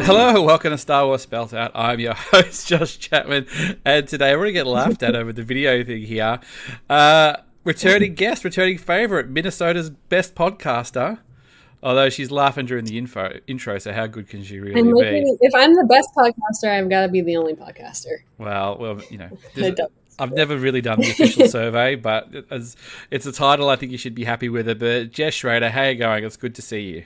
Hello, welcome to Star Wars Spelt Out. I'm your host, Josh Chapman, and today I'm going to get laughed at over the video thing here. Returning guest, returning favourite, Minnesota's best podcaster. Although she's laughing during the intro, so how good can she really be? If I'm the best podcaster, I've got to be the only podcaster. Well, you know, I've never really done the official survey, but it's a title I think you should be happy with it. But Jess Schrader, how are you going? It's good to see you.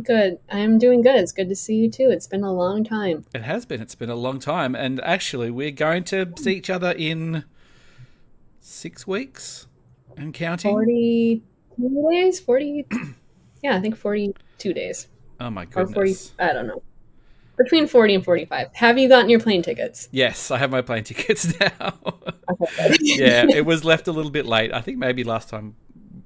Good. I'm doing good. It's good to see you too. It's been a long time. It has been. It's been a long time. And actually, we're going to see each other in 6 weeks and counting. 42 days? 40? Yeah, I think 42 days. Oh, my goodness. Or 40, I don't know. Between 40 and 45. Have you gotten your plane tickets? Yes, I have my plane tickets now. Yeah, it was left a little bit late. I think maybe last time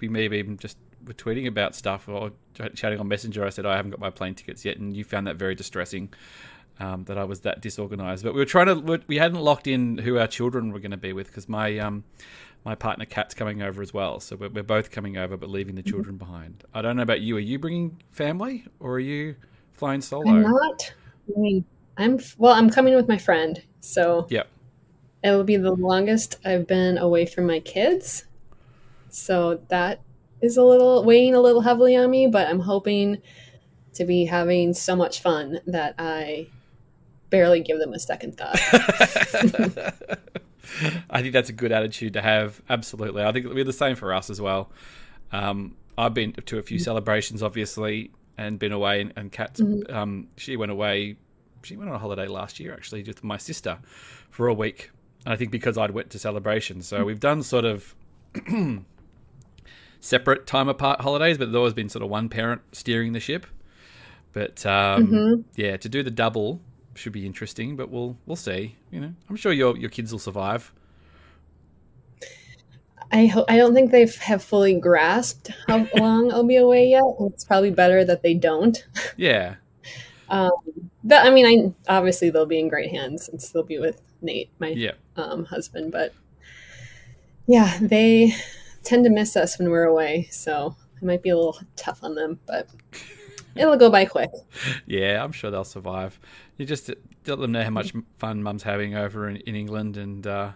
we maybe even just were tweeting about stuff or chatting on Messenger. I said, I haven't got my plane tickets yet, and you found that very distressing that I was that disorganized. But we were we hadn't locked in who our children were going to be with because my partner Kat's coming over as well. So we're both coming over but leaving the children behind. I don't know about you. Are you bringing family or are you flying solo? I'm not. I'm coming with my friend. So yep. It'll be the longest I've been away from my kids. So that is weighing a little heavily on me, but I'm hoping to be having so much fun that I barely give them a second thought. I think that's a good attitude to have. Absolutely. I think it'll be the same for us as well. I've been to a few celebrations, obviously, and been away. And Kat's, she went away. She went on a holiday last year, actually, with my sister for a week. And I think because I'd went to celebrations. So we've done sort of separate time apart holidays, but there's always been sort of one parent steering the ship. But yeah, to do the double should be interesting, but we'll see. You know, I'm sure your kids will survive. I don't think they have fully grasped how long I'll be away yet. It's probably better that they don't. Yeah. But I mean, obviously they'll be in great hands since they'll be with Nate, my husband. But yeah, they tend to miss us when we're away, so it might be a little tough on them, but it'll go by quick. Yeah, I'm sure they'll survive. You just let them know how much fun Mum's having over in England, and yeah,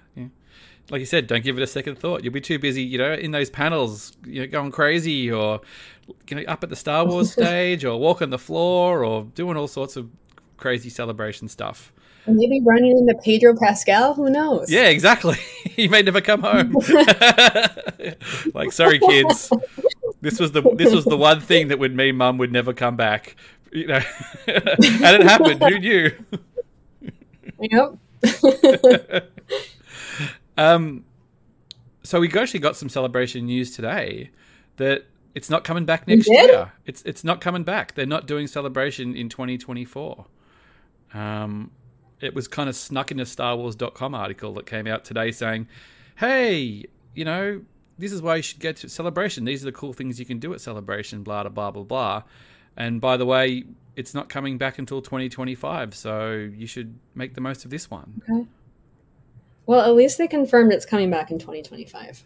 like you said, don't give it a second thought. You'll be too busy, you know, in those panels, you know, going crazy, or you know, up at the Star Wars stage, or walking the floor, or doing all sorts of crazy celebration stuff. And maybe running into Pedro Pascal. Who knows? Yeah, exactly. He may never come home. Like, sorry, kids. This was the one thing that would mean Mum would never come back, you know. And it happened. Who knew? Yep. So we actually got some celebration news today that it's not coming back next year. It's not coming back. They're not doing celebration in 2024. It was kind of snuck in a StarWars.com article that came out today saying, "Hey, you know, this is why you should get to Celebration. These are the cool things you can do at Celebration, blah, blah, blah, blah. And by the way, it's not coming back until 2025, so you should make the most of this one." Okay. Well, at least they confirmed it's coming back in 2025.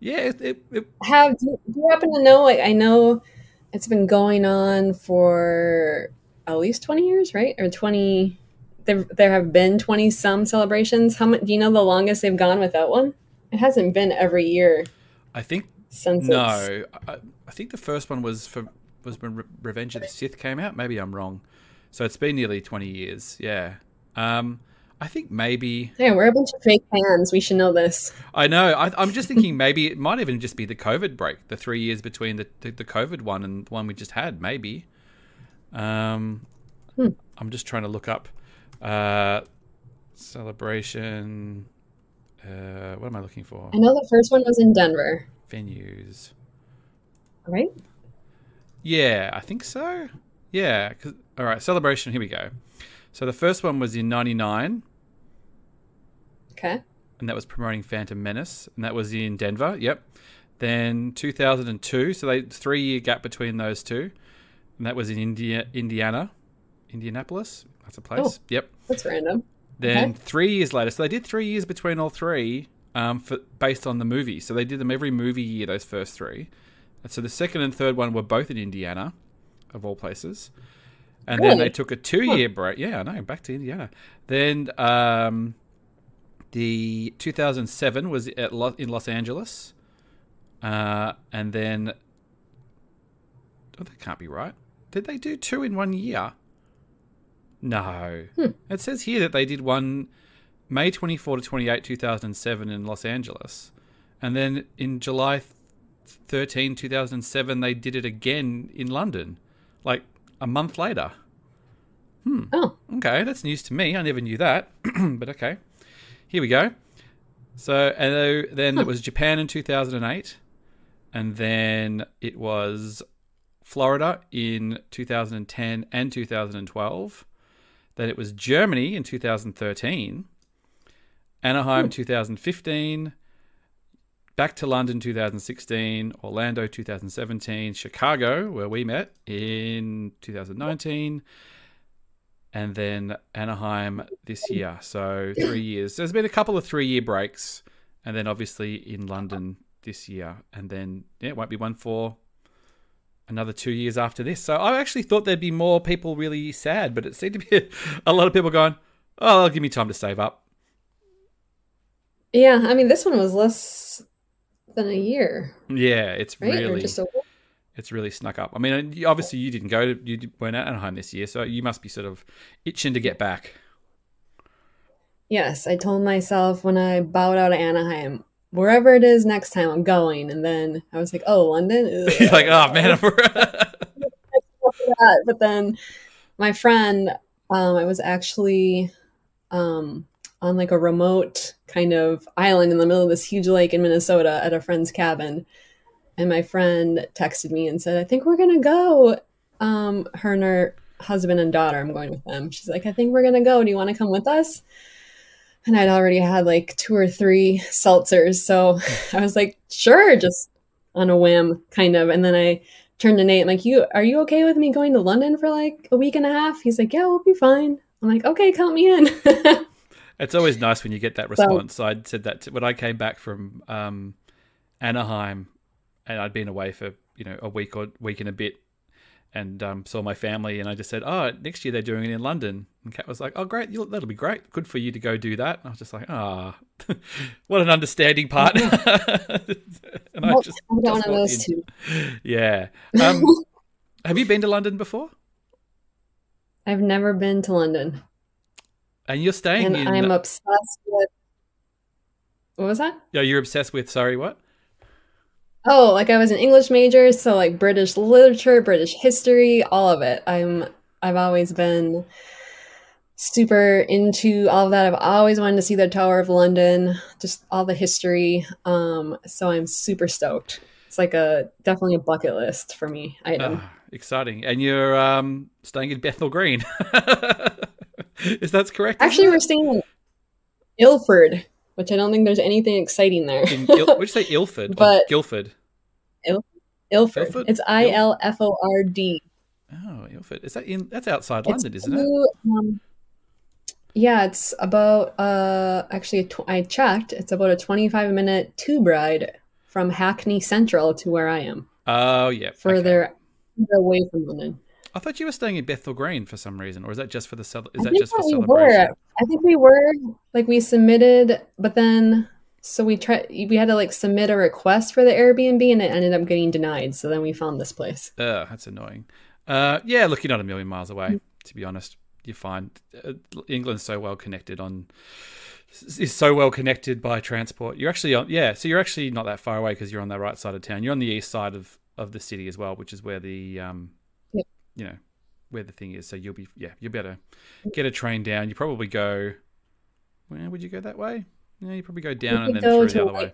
Yeah. Do you happen to know, like, I know it's been going on for at least 20 years, right? Or 20, there have been 20-some celebrations. How much, do you know the longest they've gone without one? It hasn't been every year. I think I think the first one was when Revenge of the Sith came out. Maybe I'm wrong. So it's been nearly 20 years. Yeah. I think maybe. Yeah, we're a bunch of fake fans. We should know this. I know. I'm just thinking maybe it might even just be the COVID break, the 3 years between the COVID one and the one we just had. Maybe. I'm just trying to look up celebration. What am I looking for? I know the first one was in Denver. Venues. Right? Yeah, I think so. Yeah. All right, celebration. Here we go. So the first one was in 99. Okay. And that was promoting Phantom Menace. And that was in Denver. Yep. Then 2002. So they 3-year gap between those two. And that was in Indianapolis. That's a place. Oh, yep. That's random. Then 3 years later, so they did 3 years between all three, based on the movie. So they did them every movie year, those first three. And so the second and third one were both in Indiana, of all places. And then they took a 2 year break. Yeah, I know, back to Indiana. Then the 2007 was at in Los Angeles. And then, oh, that can't be right. Did they do two in 1 year? No. It says here that they did one May 24 to 28, 2007 in Los Angeles. And then in July 13, 2007, they did it again in London, like a month later. Oh. Okay, that's news to me. I never knew that, but okay. Here we go. So and then it was Japan in 2008, and then it was Florida in 2010 and 2012. Then it was Germany in 2013, Anaheim 2015, back to London 2016, Orlando 2017, Chicago, where we met, in 2019, and then Anaheim this year. So 3 years. There's been a couple of 3 year breaks, and then obviously in London this year. And then it won't be one for another 2 years after this. So I actually thought there'd be more people really sad, but it seemed to be a lot of people going, oh, that'll give me time to save up. Yeah, I mean, this one was less than a year. Yeah, it's right? Really, it's really snuck up. I mean, obviously you didn't go, you weren't at Anaheim this year, so you must be sort of itching to get back. Yes, I told myself when I bowed out of Anaheim, wherever it is next time, I'm going. And then I was like, oh, London? You're like, oh, man. But then my friend, I was actually on like a remote kind of island in the middle of this huge lake in Minnesota at a friend's cabin. And my friend texted me and said, I think we're going to go. Her and her husband and daughter, I'm going with them. She's like, I think we're going to go. Do you want to come with us? And I'd already had like 2 or 3 seltzers. So I was like, sure, just on a whim kind of. And then I turned to Nate, I'm like, are you okay with me going to London for like a week and a half? He's like, yeah, we'll be fine. I'm like, okay, count me in. It's always nice when you get that response. So, I said that when I came back from Anaheim, and I'd been away for, you know, a week or week and a bit, and saw my family, and I just said, oh, next year they're doing it in London. And Kat was like, oh, great, that'll be great. Good for you to go do that. And I was just like, ah, oh, what an understanding partner. And I just I'm one of those two. Yeah. Have you been to London before? I've never been to London. And you're staying in... I'm obsessed with... What was that? Yeah, you're obsessed with... Sorry, what? Oh, like I was an English major, so like British literature, British history, all of it. I've always been super into all of that. I've always wanted to see the Tower of London, just all the history. So I'm super stoked. It's like definitely a bucket list for me item. Oh, exciting. And you're staying in Bethnal Green. Is that correct? Actually, we're staying in Ilford, which I don't think there's anything exciting there. Which say Ilford, but Guildford. Ilford. It's ILFORD. Oh, Ilford. Is that in? That's outside London, isn't it? Yeah, it's about. Actually, I checked. It's about a 25-minute tube ride from Hackney Central to where I am. Oh yeah, further away from London. I thought you were staying in Bethnal Green for some reason, or is that just for the celebration? I think we were, like, we submitted, but then so we had to like submit a request for the Airbnb, and it ended up getting denied. So then we found this place. Oh, that's annoying. Yeah, look, you're not a million miles away. To be honest, you're fine. England's so well connected by transport. You're actually on, yeah. So you're actually not that far away because you're on the right side of town. You're on the east side of the city as well, which is where the you know, where the thing is. So you'll be able to get a train down. You probably go, where would you go that way? Yeah, you probably go down and then through the other way.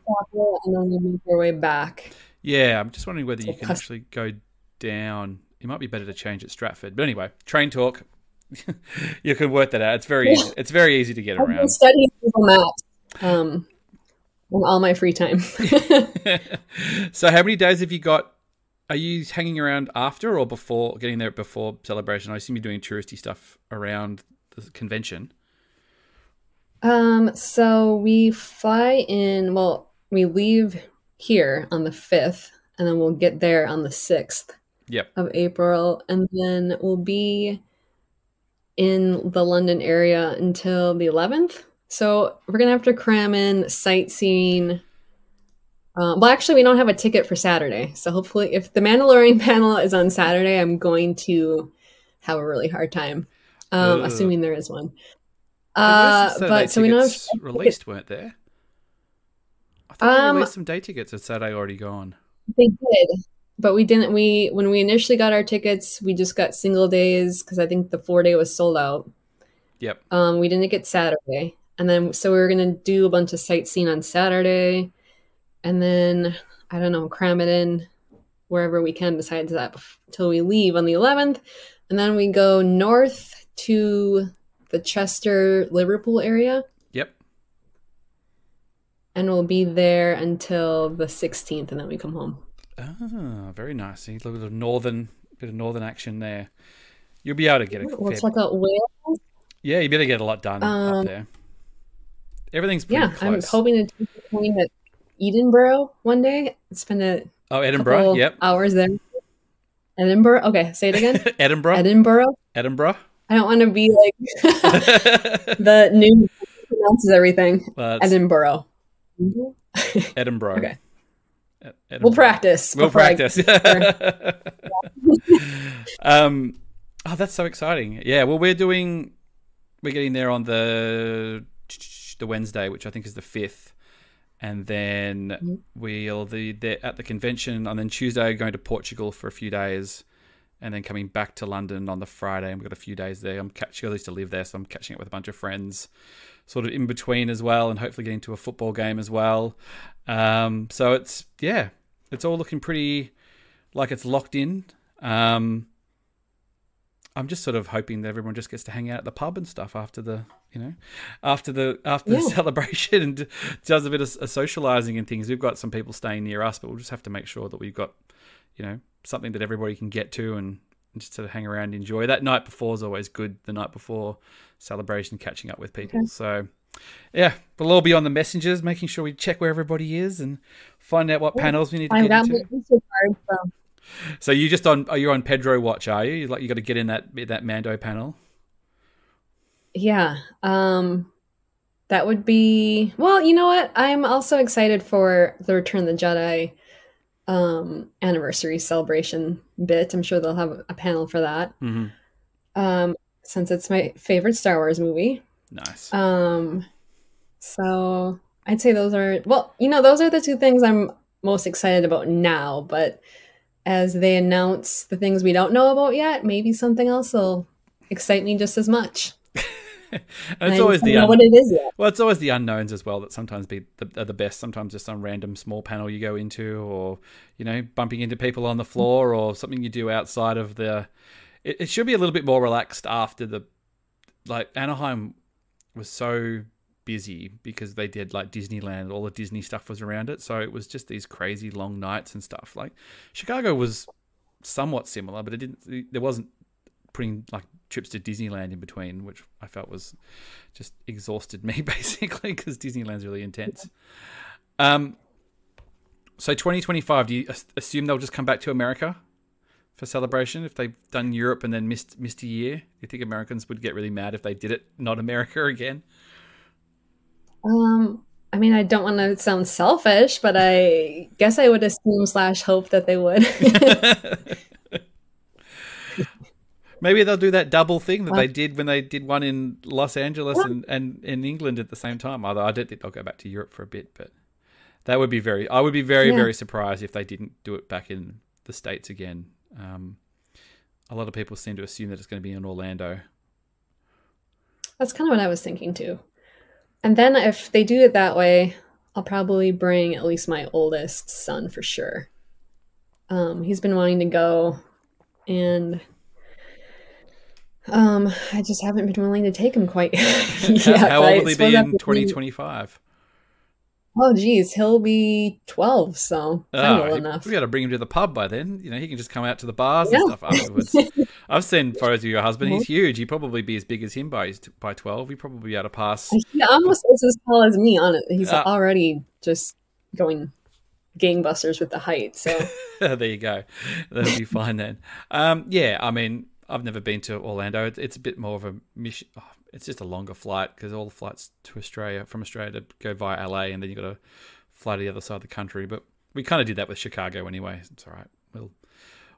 And then you make your way back. Yeah, I'm just wondering whether you can actually go down. It might be better to change at Stratford. But anyway, train talk. You can work that out. It's very easy. It's very easy to get around. I've been studying Google Maps in all my free time. So how many days have you got? Are you hanging around after or before, getting there before celebration? I assume you're doing touristy stuff around the convention. So we fly in, well, we leave here on the 5th, and then we'll get there on the 6th of April, and then we'll be in the London area until the 11th. So we're going to have to cram in sightseeing. Well, actually, we don't have a ticket for Saturday. So hopefully, if the Mandalorian panel is on Saturday, I'm going to have a really hard time, assuming there is one. But so we know released weren't there. I thought they released some day tickets at Saturday already gone. They did, but we didn't. We when we initially got our tickets, we just got single days because I think the 4-day was sold out. Yep. We didn't get Saturday, and then so we were gonna do a bunch of sightseeing on Saturday, and then I don't know, cram it in wherever we can besides that till we leave on the 11th, and then we go north to the Chester, Liverpool area. Yep. And we'll be there until the 16th, and then we come home. Ah, very nice. A little bit of northern action there. You'll be able to get a fair bit. Wales. Yeah, you better get a lot done up there. Everything's pretty close. I'm hoping to do something at Edinburgh one day. Spend a Edinburgh, yep, hours there. Edinburgh. Okay, say it again. Edinburgh. Edinburgh. Edinburgh. I don't want to be like the new pronounces everything. Edinburgh. Edinburgh. Okay. Edinburgh. We'll practice. We'll practice. Oh, that's so exciting. Yeah. Well, we're getting there on the Wednesday, which I think is the 5th, and then we'll be at the convention, and then Tuesday going to Portugal for a few days. And then coming back to London on the Friday, and we've got a few days there. I used to live there, so I'm catching up with a bunch of friends, sort of in between as well, and hopefully getting to a football game as well. So it's it's all looking pretty like it's locked in. I'm just sort of hoping that everyone just gets to hang out at the pub and stuff after the, after the celebration, and does a bit of socializing and things. We've got some people staying near us, but we'll just have to make sure that we've got, something that everybody can get to and just sort of hang around and enjoy. That night before is always good, the night before celebration, catching up with people. Okay. So, yeah, we'll all be on the messengers, making sure we check where everybody is and find out what panels we need to get into. So you're just on, you're on Pedro watch, are you? Like, you got to get in that Mando panel? Yeah. That would be, well, you know what? I'm also excited for the Return of the Jedi anniversary celebration bit. I'm sure they'll have a panel for that. Since it's my favorite Star Wars movie. Nice. So I'd say those are, well, those are the two things I'm most excited about now, but as they announce the things we don't know about yet, maybe something else will excite me just as much. It's always the know what it is yet. Well, it's always the unknowns as well that sometimes are the best. Sometimes just some random small panel you go into, or bumping into people on the floor, or something you do outside of the. It should be a little bit more relaxed after the, like, Anaheim was so busy because they did like Disneyland. All the Disney stuff was around it, so it was just these crazy long nights and stuff. Like Chicago was somewhat similar, but it didn't. There wasn't putting like trips to Disneyland in between, which I felt was just exhausted me basically, because Disneyland's really intense. So 2025, do you assume they'll just come back to America for celebration if they've done Europe and then missed a year? Do you think Americans would get really mad if they did it not America again? I mean, I don't want to sound selfish, but I guess I would assume / hope that they would. Maybe they'll do that double thing that they did when they did one in Los Angeles and in England at the same time. Although I don't think they'll go back to Europe for a bit, but that would be I would be very surprised if they didn't do it back in the States again. A lot of people seem to assume that it's going to be in Orlando. That's kind of what I was thinking too. And then if they do it that way, I'll probably bring at least my oldest son for sure. He's been wanting to go, and I just haven't been willing to take him quite yet. How old will he be in 2025? Oh, geez, he'll be 12, so enough. We got to bring him to the pub by then. You know, he can just come out to the bars and stuff afterwards. I've seen photos of your husband. He's huge. He'd probably be as big as him by 12. He'd probably be able to pass. He almost is as tall as me on it. He's already just going gangbusters with the height. So there you go. That'll be fine then. Yeah, I mean, I've never been to Orlando. It's a bit more of a mission. Oh, it's just a longer flight because all the flights to Australia, from Australia, to go via LA, and then you've got to fly to the other side of the country. But we kind of did that with Chicago anyway. It's all right.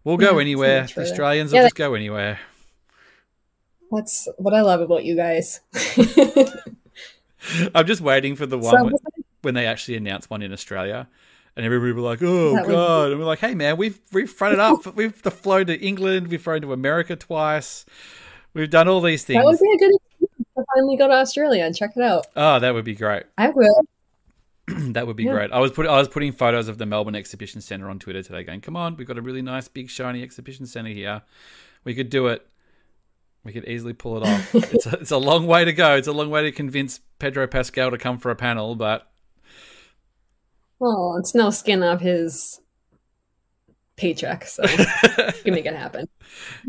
We'll go anywhere. The Australians will just go anywhere. That's what I love about you guys. I'm just waiting for the one when they actually announce one in Australia. And everybody will be like, oh, God. And we're like, hey, man, we've fronted up. We've flown to England. We've flown to America twice. We've done all these things. That would be a good experience to finally go to Australia and check it out. Oh, that would be great. I will. That would be great. I was putting photos of the Melbourne Exhibition Centre on Twitter today going, come on, we've got a really nice, big, shiny exhibition centre here. We could do it. We could easily pull it off. It's a long way to go. It's a long way to convince Pedro Pascal to come for a panel, but... Well, it's no skin off his paycheck, so you can make it happen.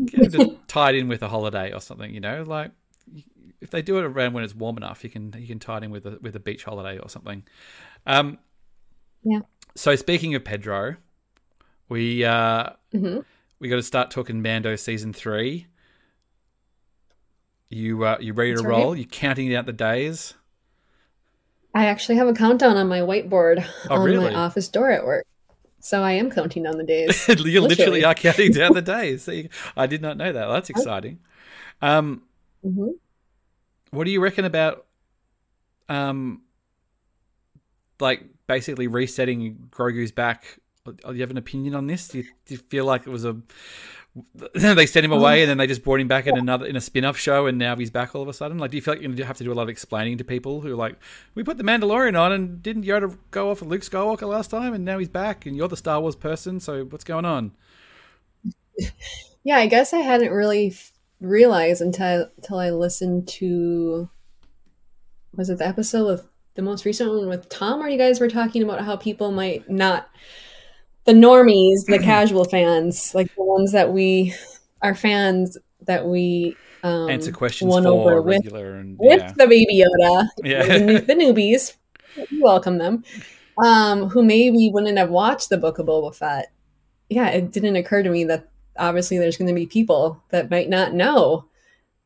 Just tie it in with a holiday or something, you know. Like if they do it around when it's warm enough, you can tie it in with a beach holiday or something. Yeah. So speaking of Pedro, we got to start talking Mando season 3. You ready to roll? You counting out the days? I actually have a countdown on my whiteboard on my office door at work. So I am counting down the days. You literally are counting down the days. So I did not know that. Well, that's exciting. What do you reckon about like basically resetting Grogu's back? Do you have an opinion on this? Do you feel like it was they sent him away and then they just brought him back in a spin-off show, and now he's back all of a sudden? Like, do you feel like you're going to have to do a lot of explaining to people who are like, we put the Mandalorian on and didn't Yoda go off with Luke Skywalker last time, and now he's back and you're the Star Wars person, so what's going on? Yeah, I guess I hadn't really realized until I listened to, was it the episode with the most recent one with Tom, where you guys were talking about how people might not... The normies, the casual fans, like the ones that we are fans that we answer questions won over with the baby Yoda, the newbies, we welcome them, who maybe wouldn't have watched the Book of Boba Fett. Yeah, it didn't occur to me that obviously there's going to be people that might not know,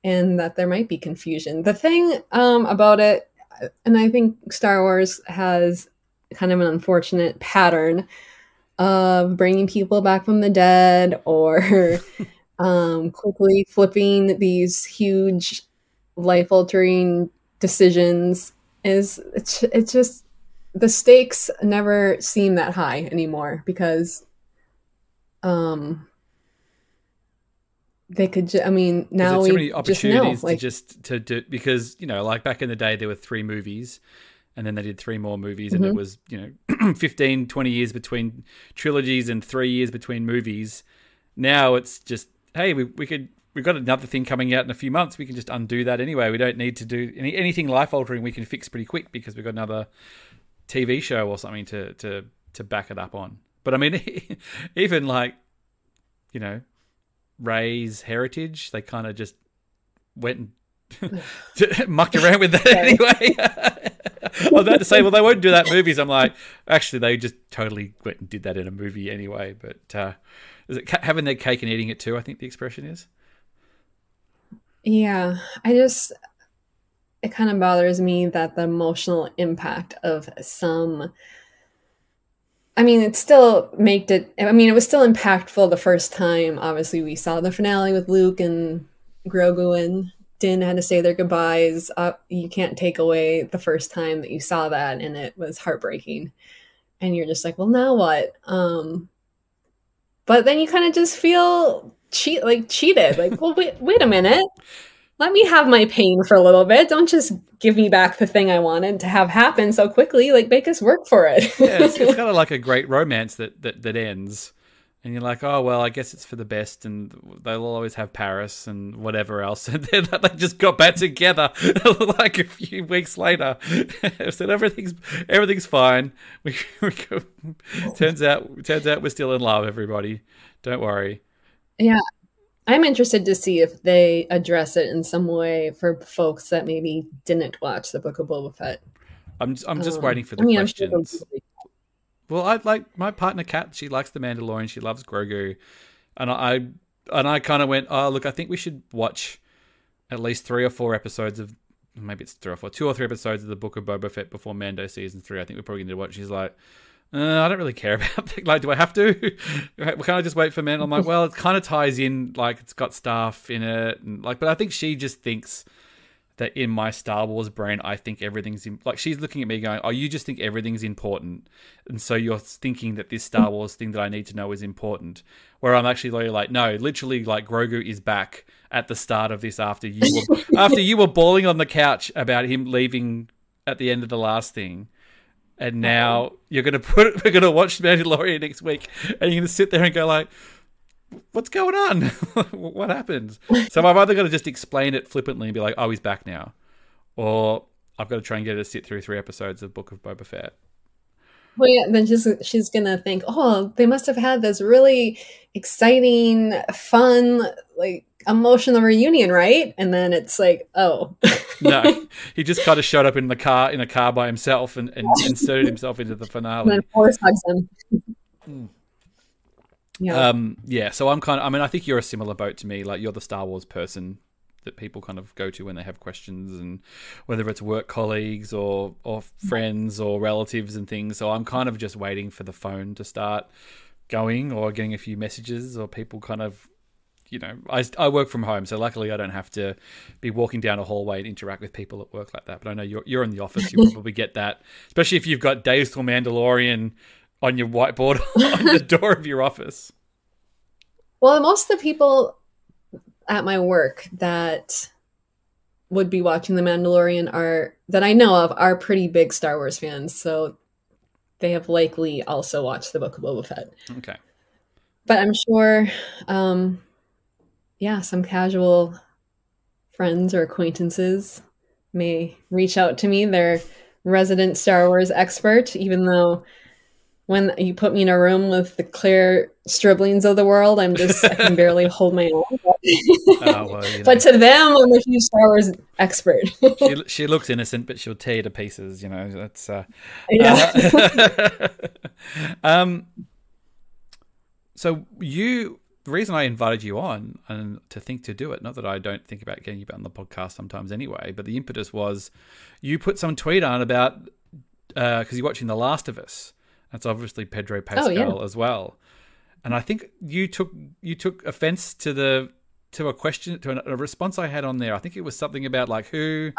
and that there might be confusion. The thing about it, and I think Star Wars has kind of an unfortunate pattern of bringing people back from the dead, or quickly flipping these huge life-altering decisions, it's just the stakes never seem that high anymore, because they could I mean, now there's so many opportunities to do, because you know, like back in the day there were 3 movies. And then they did 3 more movies, and it was, you know, 15, 20 years between trilogies and 3 years between movies. Now it's just, hey, we've got another thing coming out in a few months. We can just undo that anyway. We don't need to do anything life-altering. We can fix pretty quick because we've got another TV show or something to back it up on. But I mean, even like, you know, Rey's heritage, they kind of just went and mucked around with that anyway. I was about to say, well, they won't do that in movies. I'm like, actually, they just totally went and did that in a movie anyway. But is it having their cake and eating it too, I think the expression is? Yeah. It kind of bothers me that the emotional impact of I mean, it still made it, I mean, it was still impactful the first time. Obviously, we saw the finale with Luke and Grogu and had to say their goodbyes. You can't take away the first time that you saw that, and it was heartbreaking, and you're just like, well, now what? But then you kind of just feel cheated, like, well, wait a minute, let me have my pain for a little bit. Don't just give me back the thing I wanted to have happen so quickly. Like, make us work for it. Yeah, it's kind of like a great romance that ends. And you're like, oh, well, I guess it's for the best, and they'll always have Paris and whatever else. And then they just got back together like a few weeks later. Said everything's fine. Turns out we're still in love, everybody. Don't worry. Yeah, I'm interested to see if they address it in some way for folks that maybe didn't watch the Book of Boba Fett. I'm just waiting for the questions. Well, I like my partner Kat. She likes the Mandalorian. She loves Grogu, and I kind of went, oh look, I think we should watch at least two or three episodes of the Book of Boba Fett before Mando season 3. I think we probably need to watch. She's like, I don't really care about that. Like, do I have to? Can't I just wait for Mando? I'm like, well, it kind of ties in, like it's got staff in it, and like, but I think she just thinks that in my Star Wars brain, I think everything's... like, she's looking at me going, oh, you just think everything's important. And so you're thinking that this Star Wars thing that I need to know is important. Where I'm actually like, no, literally, like, Grogu is back at the start of this after you were bawling on the couch about him leaving at the end of the last thing. And now you're going to we're going to watch Mandalorian next week. And you're going to sit there and go like... what's going on? What happened? So I've either got to just explain it flippantly and be like, oh, he's back now. Or I've got to try and get her to sit through 3 episodes of Book of Boba Fett. Well, yeah, then she's going to think, oh, they must have had this really exciting, fun, like, emotional reunion, right? And then it's like, oh. No, he just kind of showed up in a car by himself and inserted himself into the finale. And then force hugs him. Mm. Yeah. Yeah. So I'm kind of, I mean, I think you're a similar boat to me. Like, you're the Star Wars person that people kind of go to when they have questions, and whether it's work colleagues or friends or relatives and things. So I'm kind of just waiting for the phone to start going or getting a few messages or people kind of, you know, I work from home. So luckily I don't have to be walking down a hallway and interact with people at work like that. But I know you're in the office. You probably get that, especially if you've got Days Till Mandalorian on your whiteboard on the door of your office. Well, most of the people at my work that would be watching The Mandalorian that I know of are pretty big Star Wars fans. So they have likely also watched the Book of Boba Fett. Okay. But I'm sure, yeah, some casual friends or acquaintances may reach out to me. They're resident Star Wars expert, even though... when you put me in a room with the Claire Striblings of the world, I can barely hold my own. Well, you know. But to them, I'm a huge Star Wars expert. she looks innocent, but she'll tear you to pieces. You know, that's. Yeah. So the reason I invited you on and to do it, not that I don't think about getting you back on the podcast sometimes anyway, but the impetus was you put some tweet on about because you're watching The Last of Us. That's obviously Pedro Pascal as well, and I think you took offense to a response I had on there. I think it was something about like who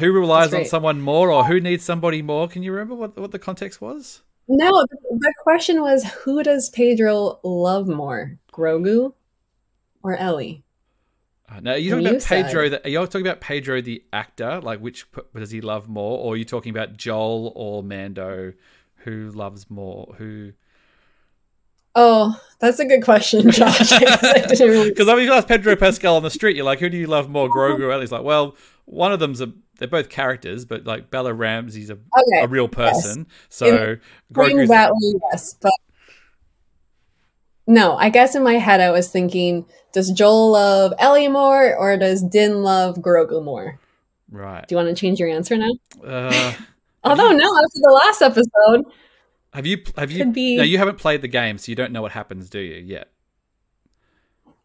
relies on someone more or who needs somebody more. Can you remember what the context was? No, the question was, who does Pedro love more, Grogu or Ellie? Now, are you talking about Pedro the actor? Like, which does he love more? Or are you talking about Joel or Mando? Who loves more? Who? Oh, that's a good question, Josh. Because if you ask Pedro Pascal on the street, you're like, who do you love more, Grogu or Ellie? He's like, well, one of them's they're both characters, but like Bella Ramsey's a real person. Yes. So Grogu's that one, yes, but. No, I guess in my head I was thinking, does Joel love Ellie more or does Din love Grogu more? Right. Do you want to change your answer now? Although no, after the last episode. No, you haven't played the game, so you don't know what happens, do you, yet?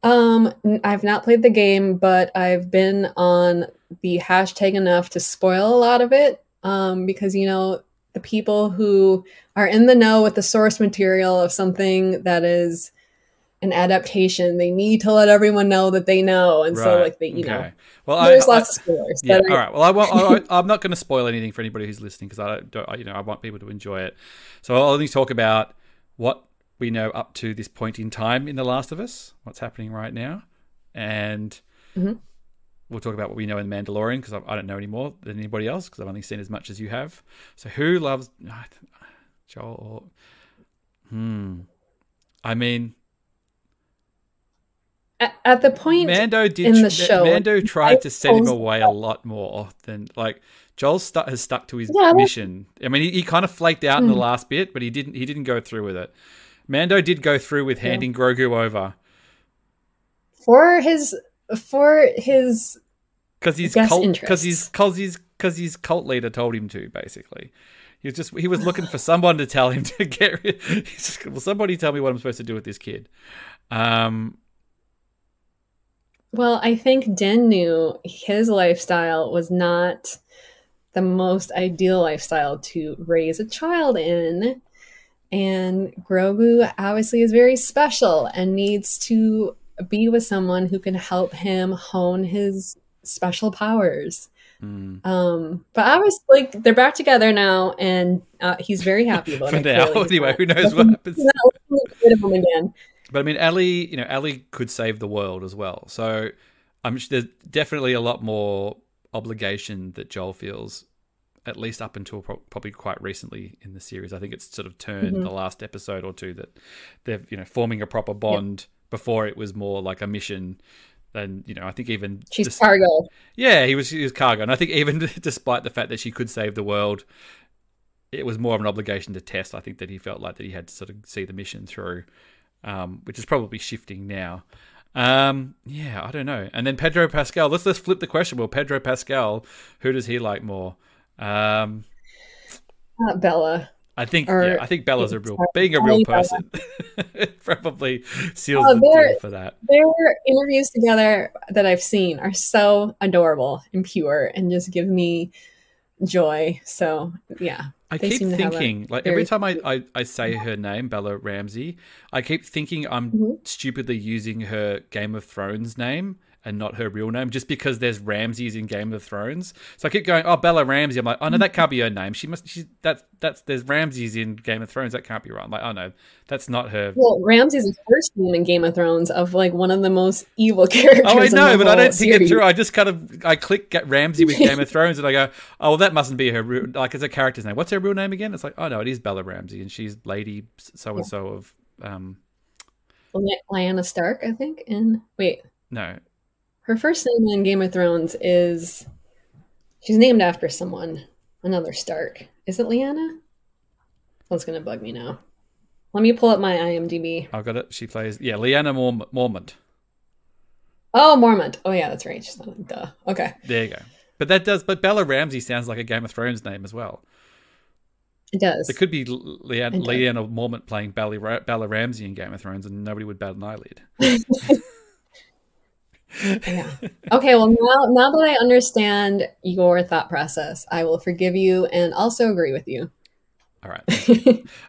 I've not played the game, but I've been on the hashtag enough to spoil a lot of it. Because, you know, the people who are in the know with the source material of something that is an adaptation, they need to let everyone know that they know. And so like, you know, well, there's lots of spoilers. Yeah, all right. Well, I'm not going to spoil anything for anybody who's listening because I want people to enjoy it. So I'll only talk about what we know up to this point in time in The Last of Us, what's happening right now. And we'll talk about what we know in The Mandalorian because I don't know any more than anybody else because I've only seen as much as you have. So who loves Joel? I mean, at the point Mando did in the show, Mando tried to set him away a lot more than like Joel has stuck to his mission. I mean, he kind of flaked out in the last bit, but he didn't go through with it. Mando did go through with handing Grogu over for his because his cult leader told him to, basically. He was looking for someone to tell him to get rid. He's just, will somebody tell me what I'm supposed to do with this kid? Well, I think Din knew his lifestyle was not the most ideal lifestyle to raise a child in. And Grogu obviously is very special and needs to be with someone who can help him hone his special powers. But I was like, they're back together now, and he's very happy about it. Anyway, who knows what happens? But I mean, Ellie, you know, Ellie could save the world as well. So I'm sure there's definitely a lot more obligation that Joel feels, at least up until probably quite recently in the series. I think it's sort of turned the last episode or two that they're, you know, forming a proper bond. Before it was more like a mission. And, you know, I think even... She's cargo. Yeah, he was cargo. And I think even despite the fact that she could save the world, it was more of an obligation to test, I think, that he felt like that he had to sort of see the mission through, which is probably shifting now. Yeah, I don't know. And then Pedro Pascal. Let's flip the question. Well, Pedro Pascal, who does he like more? Not Bella. I think Bella's a real being a real person. It probably seals the deal for that. Their interviews together that I've seen are so adorable and pure, and just give me joy. So yeah, I keep thinking like every time I say her name, Bella Ramsey, I keep thinking I'm stupidly using her Game of Thrones name and not her real name, just because there's Ramses in Game of Thrones. So I keep going, oh, Bella Ramsey. I'm like, oh no, that can't be her name. That's there's Ramses in Game of Thrones. That can't be right. I'm like, oh no, that's not her. Well, Ramses is the first name in Game of Thrones of like one of the most evil characters. Oh, I know, but I don't think it through. I just kind of click Ramsey with Game of Thrones, and I go, oh, well, that mustn't be her real, like it's a character's name. What's her real name again? It's like, oh no, it is Bella Ramsey, and she's Lady so and so of Lyanna Stark, I think. And wait, no. Her first name in Game of Thrones is, she's named after someone, another Stark. Is it Lyanna? That's going to bug me now. Let me pull up my IMDb. I've got it. She plays, yeah, Lyanna Mormont. Oh, Mormont. Oh, yeah, that's right. She's not, duh. Okay. There you go. But that does, but Bella Ramsey sounds like a Game of Thrones name as well. It does. It could be Lyanna Mormont playing Bella Ramsey in Game of Thrones, and nobody would bat an eyelid. Yeah. Okay, well now that I understand your thought process, I will forgive you and also agree with you. All right.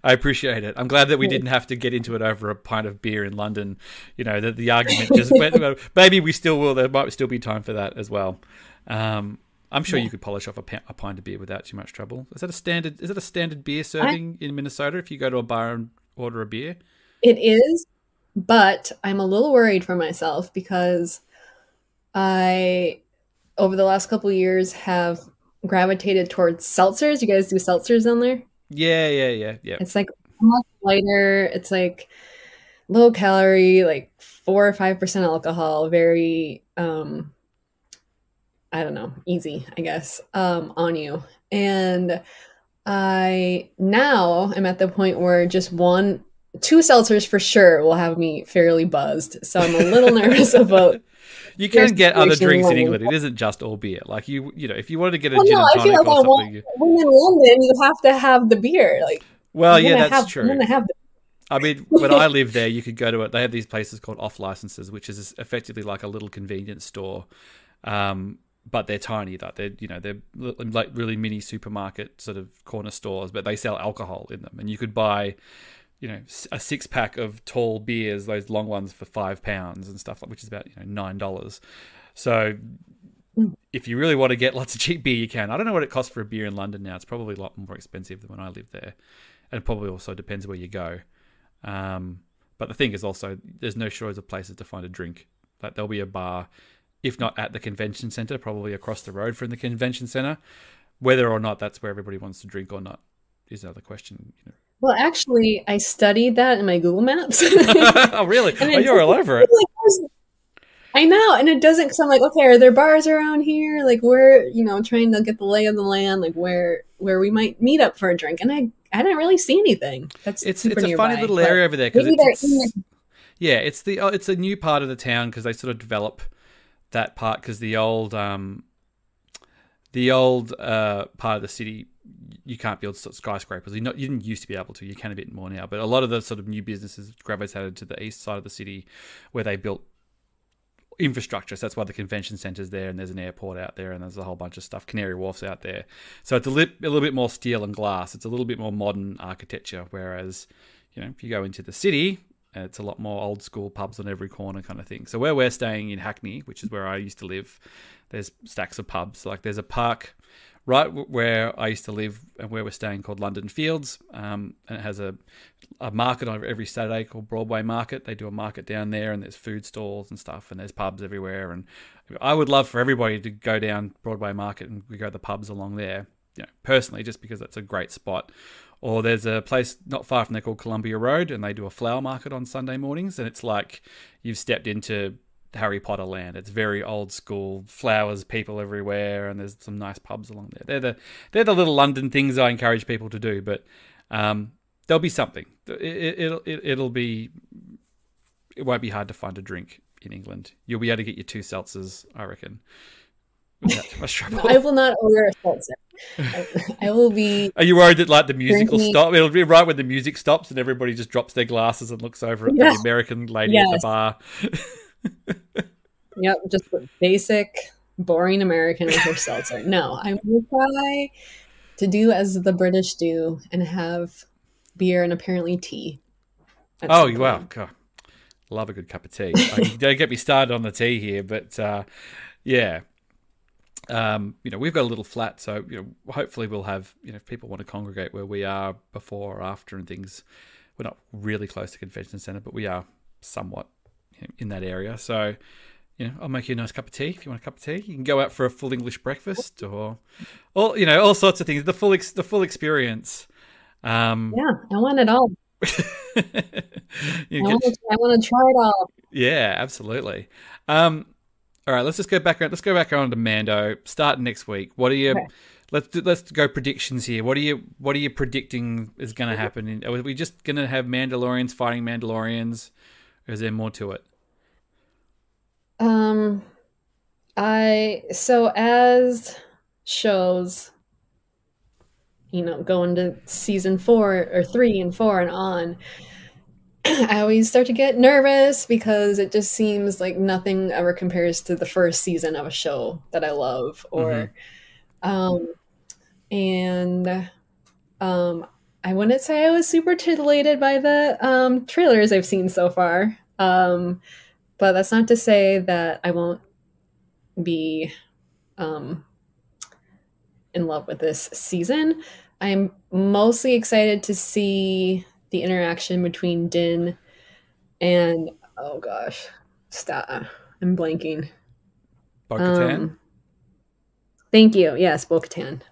I appreciate it. I'm glad that we didn't have to get into it over a pint of beer in London. You know, that the argument just went, maybe we still will. There might still be time for that as well. I'm sure you could polish off a pint of beer without too much trouble. Is that a standard beer serving in Minnesota if you go to a bar and order a beer? It is, but I'm a little worried for myself because I, over the last couple of years, have gravitated towards seltzers. You guys do seltzers on there? Yeah. It's like much lighter. It's like low calorie, like 4 or 5% alcohol. Very, I don't know, easy, I guess, on you. And I now am at the point where just two seltzers for sure will have me fairly buzzed. So I'm a little nervous about. You can get other drinks in England. It isn't just all beer. Like you know, if you wanted to get a gin and tonic or something, when in London, you have to have the beer. Like, well, yeah, that's true. I mean, when I lived there, you could go to it. They have these places called off licenses, which is effectively like a little convenience store, but they're tiny. Like they're like really mini supermarket sort of corner stores, but they sell alcohol in them, and you could buy, you know, a 6-pack of tall beers, those long ones for £5 and stuff, like, which is about, you know, $9. So if you really want to get lots of cheap beer, you can. I don't know what it costs for a beer in London now. It's probably a lot more expensive than when I lived there. And it probably also depends where you go. But the thing is also there's no shortage of places to find a drink. Like there'll be a bar, if not at the convention centre, probably across the road from the convention centre. Whether or not that's where everybody wants to drink or not is another question, you know. Well, actually, I studied that in my Google Maps. Oh, really? Oh, you're elaborate. I know, and it doesn't, because I'm like, okay, are there bars around here? Like, where, you know, trying to get the lay of the land, like where we might meet up for a drink. And I didn't really see anything. That's it's a funny little area over there because it's a new part of the town because they sort of develop that part because the old part of the city. You can't build skyscrapers. You didn't used to be able to. You can a bit more now. But a lot of the sort of new businesses gravitated to the east side of the city where they built infrastructure. So that's why the convention centre's there, and there's an airport out there, and there's a whole bunch of stuff. Canary Wharf's out there. So it's a little bit more steel and glass. It's a little bit more modern architecture. Whereas, you know, if you go into the city, it's a lot more old school pubs on every corner kind of thing. So where we're staying in Hackney, which is where I used to live, there's stacks of pubs. Like there's a park right where I used to live and where we're staying called London Fields. And it has a market on every Saturday called Broadway Market. They do a market down there, and there's food stalls and stuff, and there's pubs everywhere. And I would love for everybody to go down Broadway Market and we go to the pubs along there, you know, personally, just because that's a great spot. Or there's a place not far from there called Columbia Road, and they do a flower market on Sunday mornings, and it's like you've stepped into Harry Potter land. It's very old school, flowers, people everywhere, and there's some nice pubs along there. They're the little London things I encourage people to do, but there'll be something. It won't be hard to find a drink in England. You'll be able to get your two seltzers, I reckon. I will not order a seltzer. I will be. Are you worried that like the musical stop? It'll be right when the music stops and everybody just drops their glasses and looks over at the American lady at the bar. Yep, just basic, boring American with her seltzer. No, I will try to do as the British do and have beer and apparently tea. Oh, wow! God, love a good cup of tea. Don't get me started on the tea here, but yeah. You know, we've got a little flat, so you know, hopefully we'll have, you know, if people want to congregate where we are before or after and things. We're not really close to convention center, but we are somewhat, you know, in that area. So, you know, I'll make you a nice cup of tea. If you want a cup of tea, you can go out for a full English breakfast or all, you know, all sorts of things. The full experience. Yeah, I want it all. I want to try it all. Yeah, absolutely. All right, let's go back on to Mando. Start next week. What are you? Okay. Let's go predictions here. What are you predicting is going to happen? Are we just going to have Mandalorians fighting Mandalorians, or is there more to it? So as shows, you know, going to season 4 or 3 and 4 and on, I always start to get nervous because it just seems like nothing ever compares to the first season of a show that I love. Or, I wouldn't say I was super titillated by the trailers I've seen so far, but that's not to say that I won't be in love with this season. I'm mostly excited to see the interaction between Din and, oh gosh, stop, I'm blanking. Bo-Katan? Thank you. Yes, Bo-Katan.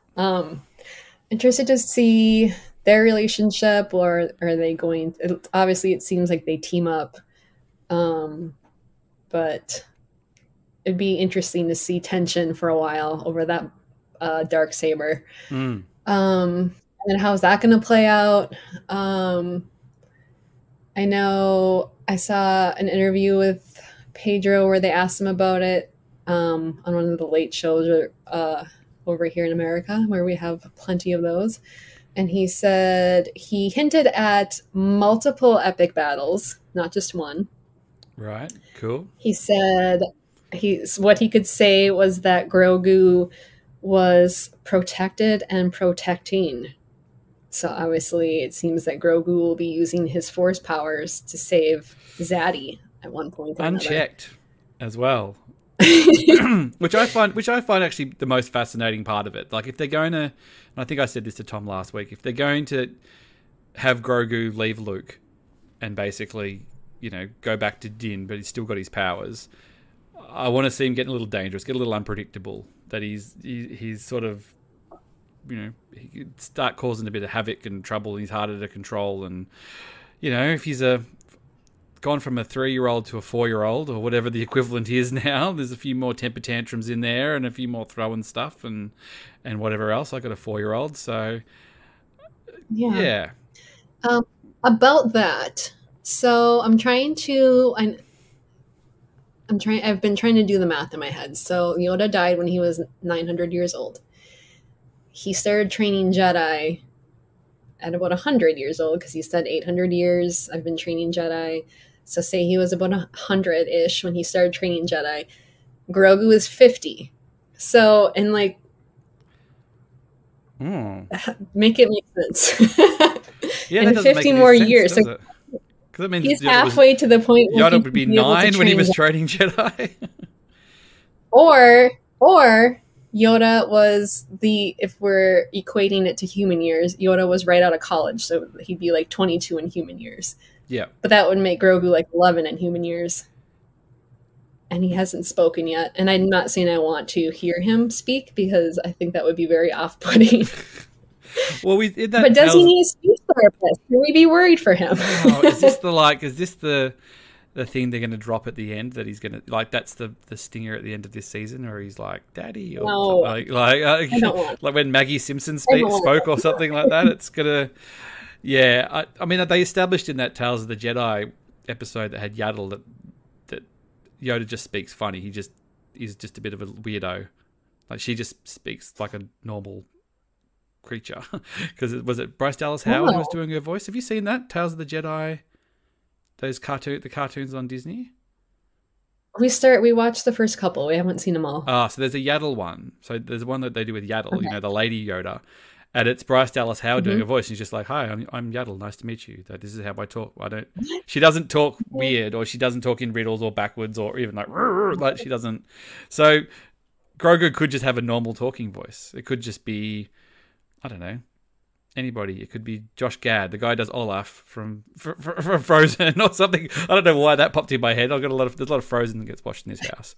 Interested to see their relationship, or are they going? Obviously, it seems like they team up, but it'd be interesting to see tension for a while over that darksaber. And then how's that going to play out? I know I saw an interview with Pedro where they asked him about it on one of the late shows over here in America, where we have plenty of those. And he said he hinted at multiple epic battles, not just one. Right, cool. He said what he could say was that Grogu was protected and protecting. So obviously it seems that Grogu will be using his force powers to save Zaddy at one point. Unchecked as well. which I find actually the most fascinating part of it. Like if they're going to, and I think I said this to Tom last week, if they're going to have Grogu leave Luke and basically, you know, go back to Din, but he's still got his powers, I want to see him get a little dangerous, get a little unpredictable, that he's sort of you know, he could start causing a bit of havoc and trouble, and he's harder to control. And, you know, if he's gone from a 3-year-old to a 4-year-old, or whatever the equivalent is now, there's a few more temper tantrums in there and a few more throwing stuff and whatever else. I got a 4-year-old, so yeah. About that, so I've been trying to do the math in my head. So Yoda died when he was 900 years old. He started training Jedi at about 100 years old, because he said 800 years I've been training Jedi. So say he was about 100-ish when he started training Jedi. Grogu was 50. So, and like, make it make sense. Yeah, and 50 more years. Because so that means he's halfway to the point where Yoda would be 9 when he was training Jedi. or Yoda was if we're equating it to human years, Yoda was right out of college, so he'd be like 22 in human years. Yeah. But that would make Grogu like 11 in human years. And he hasn't spoken yet. And I'm not saying I want to hear him speak, because I think that would be very off-putting. Well, but does he need a speech therapist? Can we be worried for him? Oh, is this the thing they're going to drop at the end, that he's going to, like, that's the stinger at the end of this season, or he's like, Daddy, or no, like when Maggie Simpson spoke or something like that. It's gonna, yeah. I mean, they established in that Tales of the Jedi episode that had Yaddle that Yoda just speaks funny. He just is just a bit of a weirdo. Like, she just speaks like a normal creature. Because was it Bryce Dallas Howard who was doing her voice? Have you seen that Tales of the Jedi? The cartoons on Disney? We watched the first couple. We haven't seen them all. Ah, so there's a Yaddle one. So there's one that they do with Yaddle, you know, the Lady Yoda. And it's Bryce Dallas Howard doing a voice. And she's just like, "Hi, I'm Yaddle. Nice to meet you. This is how I talk." She doesn't talk weird, or she doesn't talk in riddles or backwards, or even like she doesn't. So Grogu could just have a normal talking voice. It could just be, I don't know, anybody. It could be Josh Gad, the guy who does Olaf from Frozen or something. I don't know why that popped in my head. I've got there's a lot of Frozen that gets watched in this house.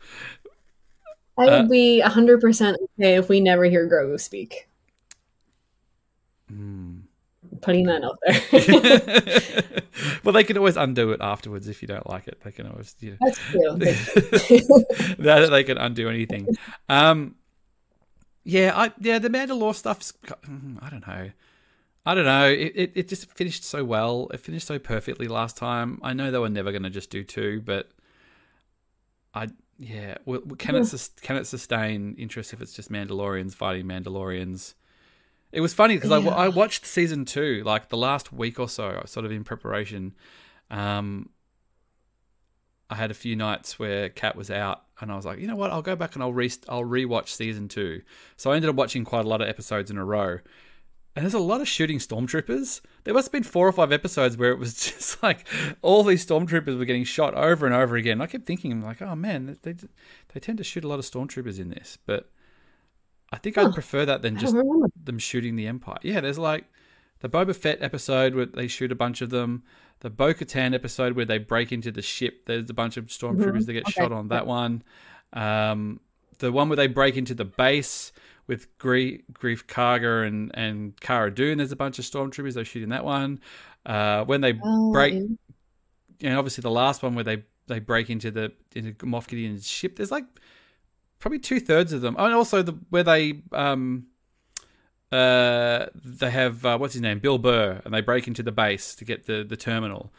I would be 100% okay if we never hear Grogu speak. Putting that out there. Well, they can always undo it afterwards if you don't like it. They can always, you know. That's true. That they can undo anything. Yeah, the Mandalore stuff's, I don't know. It just finished so well. It finished so perfectly last time. I know they were never going to just do 2, but can it sustain interest if it's just Mandalorians fighting Mandalorians? It was funny because I watched season 2 like the last week or so, sort of in preparation. I had a few nights where Kat was out, and I was like, you know what? I'll go back and I'll rewatch season 2. So I ended up watching quite a lot of episodes in a row. And there's a lot of shooting stormtroopers. There must have been 4 or 5 episodes where it was just like all these stormtroopers were getting shot over and over again. I kept thinking, like, oh man, they tend to shoot a lot of stormtroopers in this, but I think I'd prefer that than just them shooting the Empire. Yeah, there's like the Boba Fett episode where they shoot a bunch of them. The Bo-Katan episode where they break into the ship. There's a bunch of stormtroopers that get shot on that one. The one where they break into the base with Grief Karga and Cara Dune, there's a bunch of stormtroopers. They're shooting that one. When they break, and obviously the last one where they break into Moff Gideon's ship. There's like probably 2/3 of them. Oh, and also where they have what's his name, Bill Burr, and they break into the base to get the terminal.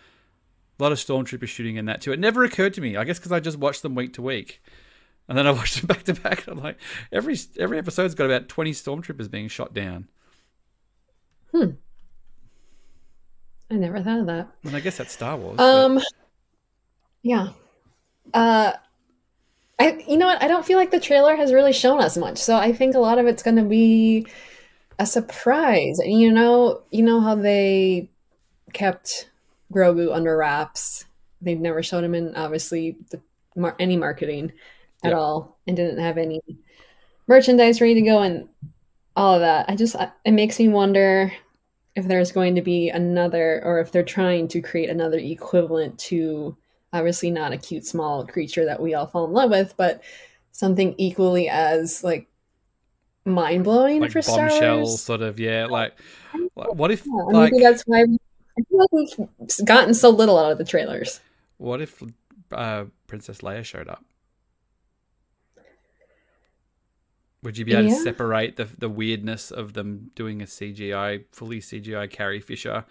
A lot of stormtroopers shooting in that too. It never occurred to me, I guess, because I just watched them week to week. And then I watched them back to back, and I'm like, every episode's got about 20 stormtroopers being shot down. I never thought of that. And I guess that's Star Wars. Yeah. You know what? I don't feel like the trailer has really shown us much, so I think a lot of it's going to be a surprise. And you know how they kept Grogu under wraps. They've never showed him in, obviously, any marketing at all, and didn't have any merchandise ready to go and all of that. It makes me wonder if there's going to be another, or if they're trying to create another equivalent to, obviously not a cute small creature that we all fall in love with, but something equally as like mind-blowing like for Star Wars. Bombshell sort of, yeah. Like what if... Yeah, like, maybe that's why I feel like we've gotten so little out of the trailers. What if Princess Leia showed up? Would you be able to separate the weirdness of them doing a CGI, fully CGI Carrie Fisher,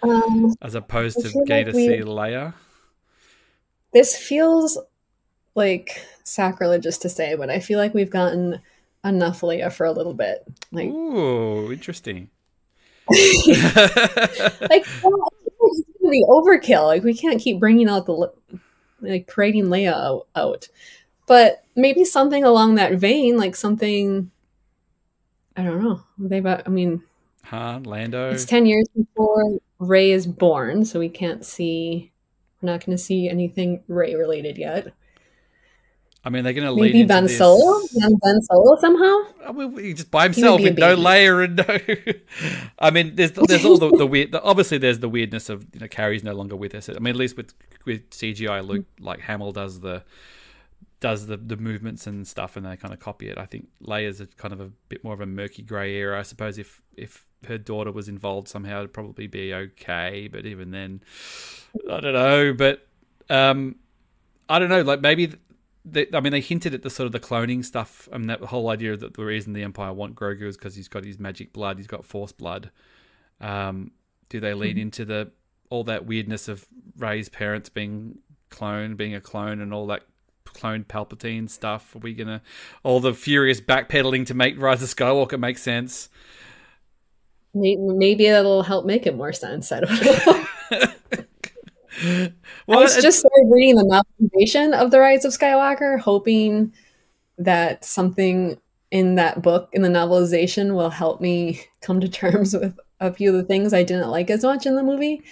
as opposed to getting to see Leia? This feels like sacrilegious to say, but I feel like we've gotten enough Leia for a little bit. Like, ooh, interesting. Like, well, it's gonna be overkill. Like, we can't keep bringing out the parading Leia out. But maybe something along that vein, like something. I don't know. I mean, Lando. It's 10 years before Rey is born, so we can't see. We're not going to see anything Rey related yet. I mean, they're going to lead into Ben Solo, Ben Solo somehow. I mean, he just by himself with no layer and no. I mean, there's all the weird. Obviously, there's the weirdness of Carrie's no longer with us. I mean, at least with CGI, Luke like Hamill does the. Does the movements and stuff, and they kind of copy it. I think Leia's a kind of a bit more of a murky grey area. I suppose if her daughter was involved somehow, it'd probably be okay. But even then, I don't know. But I don't know. Like maybe, I mean, they hinted at the sort of the cloning stuff. I mean, that whole idea that the reason the Empire want Grogu is because he's got his magic blood, he's got Force blood. Do they lead into all that weirdness of Rey's parents being cloned, being a clone, and all that? Clone Palpatine stuff. Are we gonna all the furious backpedaling to make Rise of Skywalker make sense? Maybe it'll help make it more sense. I don't know. Well, I was just sort of reading the novelization of the Rise of Skywalker, hoping that something in that book in the novelization will help me come to terms with a few of the things I didn't like as much in the movie.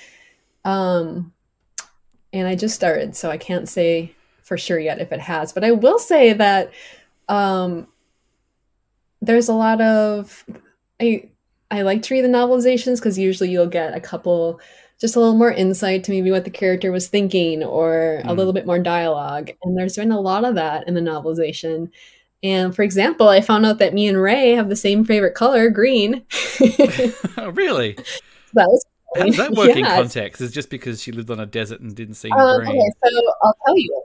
And I just started, so I can't say for sure yet if it has, but I will say that there's a lot of I like to read the novelizations because usually you'll get a couple, just a little more insight to maybe what the character was thinking or a little bit more dialogue, and there's been a lot of that in the novelization. And for example, I found out that me and Rey have the same favorite color, green. Really? That was how does that work in context? Is it just because she lived on a desert and didn't see green? Okay, so I'll tell you.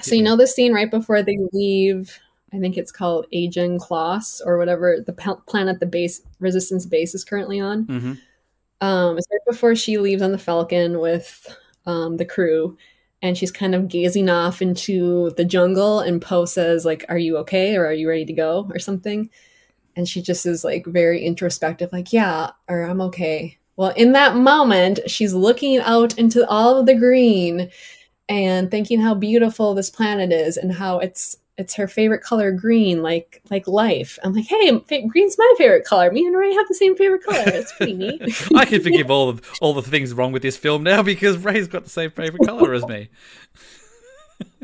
So you know the scene right before they leave, I think it's called Agent Kloss or whatever, the planet the Resistance base is currently on. It's right before she leaves on the Falcon with the crew, and she's kind of gazing off into the jungle, and Poe says, like, are you okay, or are you ready to go, or something? And she just is, like, very introspective, like, yeah, or I'm okay. Well, in that moment, she's looking out into all of the green and thinking how beautiful this planet is and how it's her favorite color, green, like life. I'm like, hey, green's my favorite color. Me and Rey have the same favorite color. It's pretty neat. I can forgive all the things wrong with this film now because Rey's got the same favorite color as me.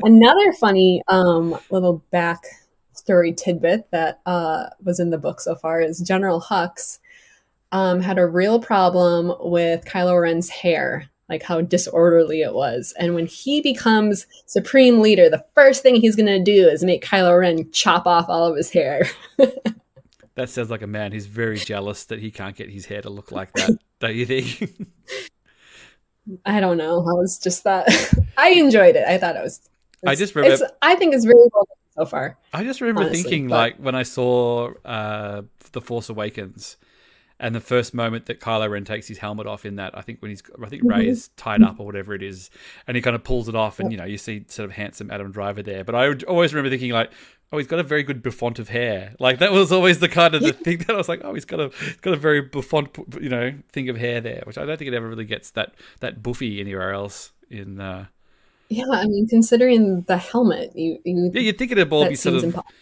Another funny little backstory tidbit that was in the book so far is General Hux had a real problem with Kylo Ren's hair, like how disorderly it was. And when he becomes Supreme Leader, the first thing he's going to do is make Kylo Ren chop off all of his hair. That sounds like a man who's very jealous that he can't get his hair to look like that, don't you think? I don't know. I was just that. I enjoyed it. I thought it was... I just remember... I think it's really well done so far. I just remember thinking, like, when I saw The Force Awakens... And the first moment that Kylo Ren takes his helmet off in that, I think Rey is tied up or whatever it is, and he kind of pulls it off, and you see sort of handsome Adam Driver there. But I always remember thinking, like, oh, he's got a very good bouffant of hair. Like that was always the kind of the thing that I was like, oh, he's got a very bouffant, thing of hair there, which I don't think it ever really gets that buffy anywhere else in. Yeah, I mean, considering the helmet, you'd think it'd all be sort of, impossible.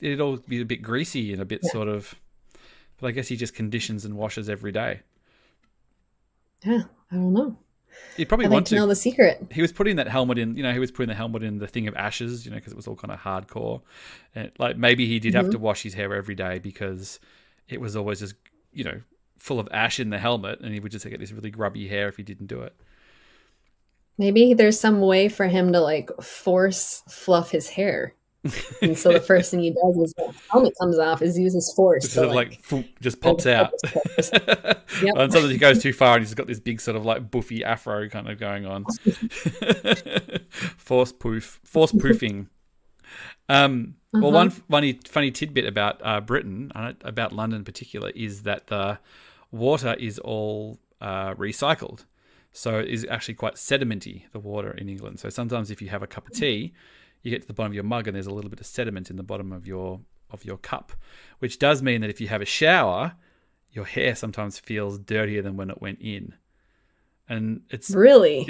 It'd all be a bit greasy and a bit sort of. But I guess he just conditions and washes every day. Yeah, I don't know. He'd probably want to know the secret. He was putting that helmet in, he was putting the helmet in the thing of ashes, because it was all kind of hardcore. And like maybe he did have to wash his hair every day because it was always just, full of ash in the helmet, and he would just get this really grubby hair if he didn't do it. Maybe there's some way for him to like force fluff his hair. And so the first thing he does is when his helmet comes off is he uses force. Just so sort of like just pops out. Yep. And sometimes he goes too far and he's got this big sort of like buffy afro kind of going on. Force proofing. Well, one funny tidbit about Britain, about London in particular, is that the water is all recycled. So it is actually quite sedimenty, the water in England. So sometimes if you have a cup of tea, you get to the bottom of your mug and there's a little bit of sediment in the bottom of your cup, which does mean that if you have a shower, your hair sometimes feels dirtier than when it went in. And it's really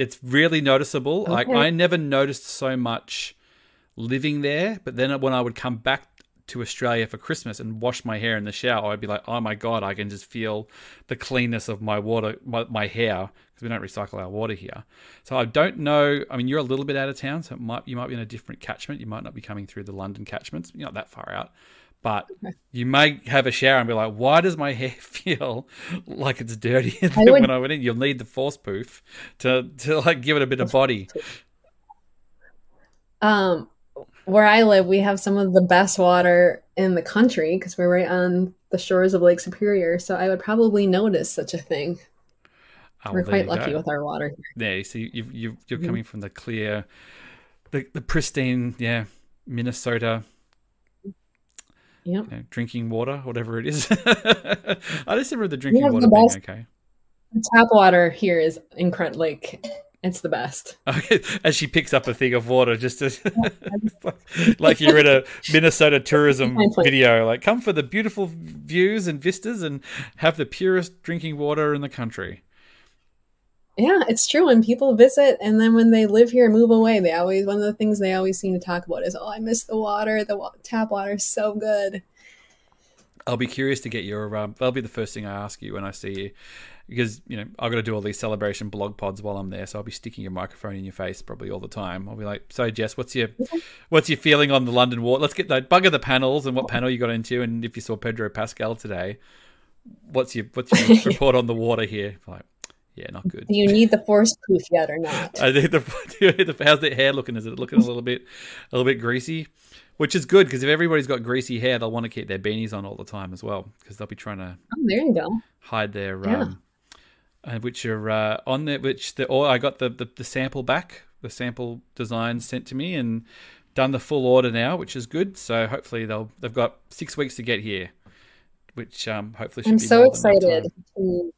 noticeable. Okay. Like I never noticed so much living there, but then when I would come back to Australia for Christmas and wash my hair in the shower, I'd be like, oh my God, I can just feel the cleanness of my hair, because we don't recycle our water here. So I don't know, I mean, you're a little bit out of town, so you might be in a different catchment. You might not be coming through the London catchments. You're not that far out, but you may have a shower and be like, why does my hair feel like it's dirtier than when I went in? You'll need the force poof to like give it a bit of body. Where I live, we have some of the best water in the country because we're right on the shores of Lake Superior. So I would probably notice such a thing. Oh, we're quite lucky with our water. Yeah, you see, you're coming from the clear, the pristine, yeah, Minnesota. Yep. You know, drinking water, whatever it is. I just remember the drinking water being okay. The tap water here is in Crent Lake. It's the best. Okay. And she picks up a thing of water just to, like you're in a Minnesota tourism video, like come for the beautiful views and vistas and have the purest drinking water in the country. Yeah, it's true. When people visit and then when they live here and move away, one of the things they always seem to talk about is, oh, I miss the water. The tap water is so good. I'll be curious to get your, that'll be the first thing I ask you when I see you. Because, you know, I've got to do all these celebration blog pods while I'm there. So I'll be sticking your microphone in your face probably all the time. I'll be like, so Jess, what's your feeling on the London water? Let's get the bugger the panels and what panel you got into. And if you saw Pedro Pascal today, what's your report on the water here? Like, yeah, not good. Do you need the force proof yet or not? I think how's the hair looking? Is it looking a little bit greasy? Which is good because if everybody's got greasy hair, they'll want to keep their beanies on all the time as well because they'll be trying to hide their... Yeah. Which are on there, I got the sample back, the sample design sent to me and done the full order now, which is good. So hopefully they've got 6 weeks to get here, which hopefully should be more than enough time. I'm so excited to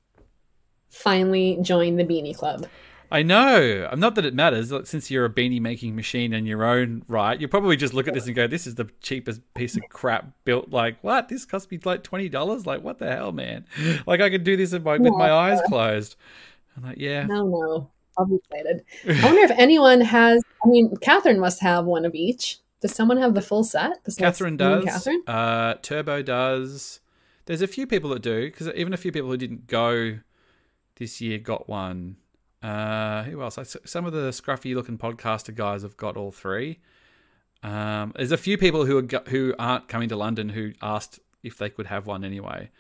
finally join the Beanie Club. I know. Not that it matters. Since you're a beanie making machine in your own right, you'll probably just look at this and go, this is the cheapest piece of crap built. Like, what? This cost me like $20? Like, what the hell, man? Like, I could do this with my eyes closed. I'm like, yeah. No. I'll be excited. I wonder if anyone has, I mean, Catherine must have one of each. Does someone have the full set? Catherine does. Turbo does. There's a few people that do, because even a few people who didn't go this year got one. Who else? Some of the scruffy-looking podcaster guys have got all three. There's a few people who aren't coming to London who asked if they could have one anyway,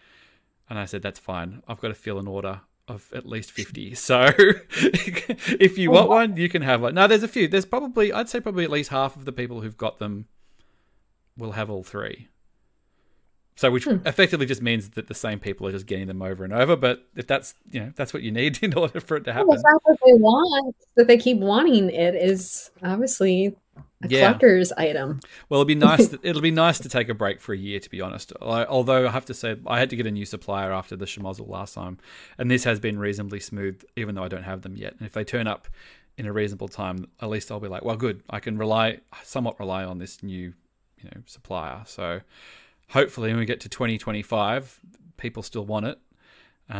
and I said that's fine. I've got to fill an order of at least 50. So if you want one, you can have one. No, there's a few. There's probably I'd say at least half of the people who've got them will have all three. So which effectively just means that the same people are just getting them over and over. But if that's, you know, that's what you need in order for it to happen. Well, that's what they want, that they keep wanting it is obviously a collector's item. Well, it'll be nice. It'll be nice to take a break for a year, to be honest. Although I have to say I had to get a new supplier after the schmozzle last time. And this has been reasonably smooth, even though I don't have them yet. And if they turn up in a reasonable time, at least I'll be like, well, good. I can somewhat rely on this new, you know, supplier. So... hopefully when we get to 2025, people still want it. You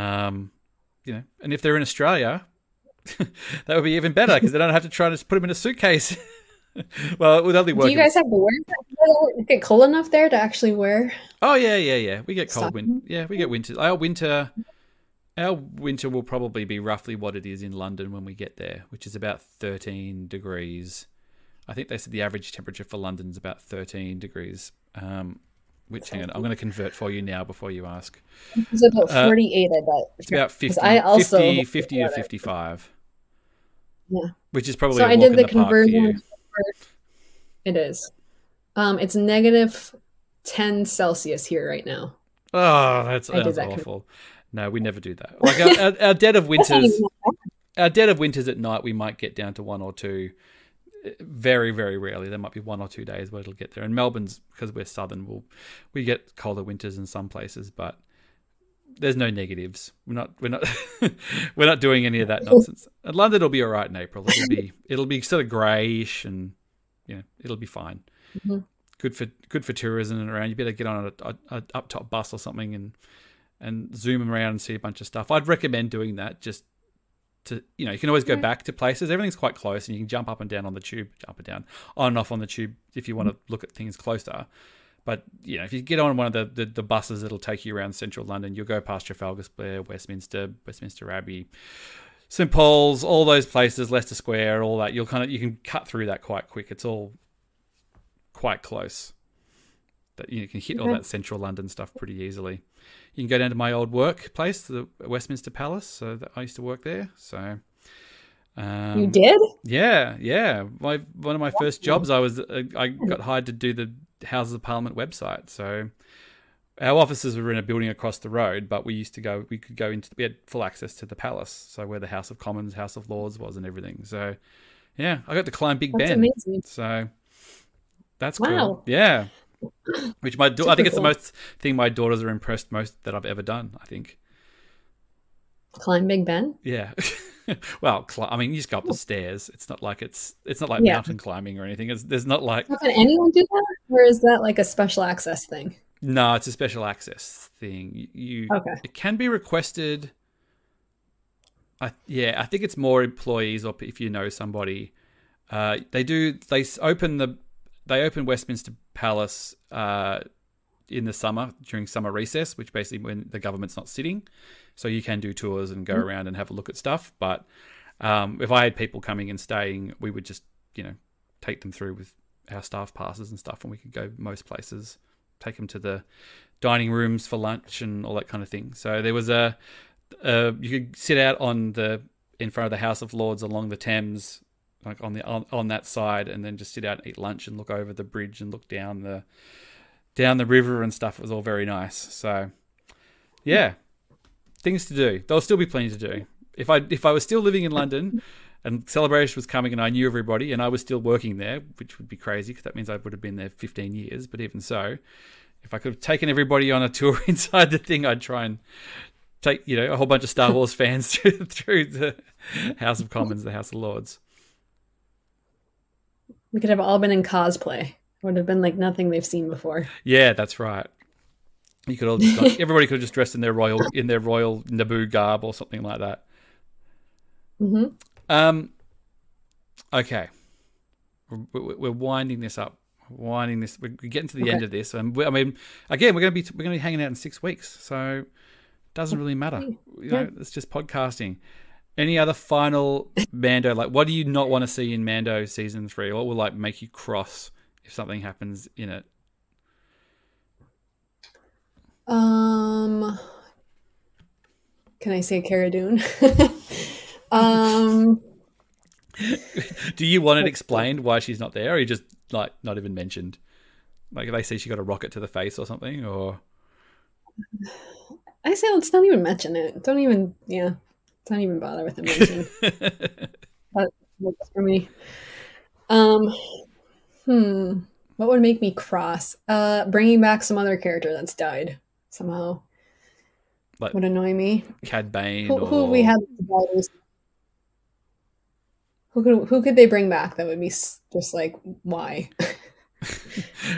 know, and if they're in Australia, that would be even better because they don't have to try to put them in a suitcase. Well, it would only work. Do you guys have to wear that? Is it cold enough there to actually wear? Oh, yeah. We get cold. We get winter. Our winter will probably be roughly what it is in London when we get there, which is about 13 degrees. I think they said the average temperature for London is about 13 degrees. Which, hang on, I'm going to convert for you now before you ask. It's about 48, I bet. It's about 50. I also 50 or 55. Yeah. Which is probably a walk in the park for you. It is. It's -10 Celsius here right now. Oh, that's awful. No, we never do that. Like our dead of winters, our dead of winters at night, we might get down to 1 or 2. Very, very rarely. There might be 1 or 2 days where it'll get there. And Melbourne's, because we're southern, we get colder winters in some places, but there's no negatives. We're not we're not doing any of that nonsense. And London will be all right in April. It'll be sort of greyish, and you know, it'll be fine. Mm-hmm. Good for tourism and around. You better get on a up top bus or something and zoom around and see a bunch of stuff. I'd recommend doing that. Just to, you know, you can always go back to places. Everything's quite close, and you can jump up and down on the tube, up and down, on and off on the tube if you want to look at things closer. But you know, if you get on one of the buses that'll take you around central London, you'll go past Trafalgar Square, Westminster Abbey, St Paul's, all those places, Leicester Square, all that. You can cut through that quite quick. It's all quite close. That you can hit all that central London stuff pretty easily. You can go down to my old workplace, the Westminster Palace. So I used to work there. So you did? Yeah. One of my first jobs, I got hired to do the Houses of Parliament website. So our offices were in a building across the road, but we had full access to the palace. So where the House of Commons, House of Lords was, and everything. So yeah, I got to climb Big Ben. Amazing. So that's cool. Yeah. Which I think it's the most thing my daughters are impressed most that I've ever done, I think. Climb Big Ben? Yeah. Well, I mean, you just go up the stairs. It's not like mountain climbing or anything. There's not like... Can anyone do that? Or is that like a special access thing? No, it's a special access thing. It can be requested. I think it's more employees, or if you know somebody. They open Westminster Palace in the summer, during summer recess, which basically when the government's not sitting, so you can do tours and go around and have a look at stuff. But if I had people coming and staying, we would just, you know, take them through with our staff passes and stuff, and we could go most places, take them to the dining rooms for lunch and all that kind of thing. So there was you could sit out in front of the House of Lords along the Thames, like on that side, and then just sit out and eat lunch and look over the bridge and look down the river and stuff. It was all very nice. So yeah, things to do. There'll still be plenty to do. If I was still living in London and Celebration was coming and I knew everybody and I was still working there, which would be crazy because that means I would have been there 15 years. But even so, if I could have taken everybody on a tour inside the thing, I'd try and take, you know, a whole bunch of Star Wars fans through the House of Commons, the House of Lords. We could have all been in cosplay. It would have been like nothing they've seen before. Yeah, that's right. You could all just everybody could have just dressed in their royal Naboo garb or something like that. Mm-hmm. Okay, we're winding this up. We're getting to the end of this. And we're going to be hanging out in 6 weeks, so it doesn't really matter. You know, it's just podcasting. Any other final Mando? Like, what do you not want to see in Mando season 3? What will like make you cross if something happens in it? Can I say Cara Dune? Do you want it explained why she's not there, or you just like not even mentioned? Like, if they say she got a rocket to the face or something, or I say let's not even mention it. Don't even, yeah. Don't even bother with emotion. That works for me. What would make me cross? Bringing back some other character that's died somehow. Like, would annoy me. Cad Bane. Who we had? Who could they bring back? That would be just like, why?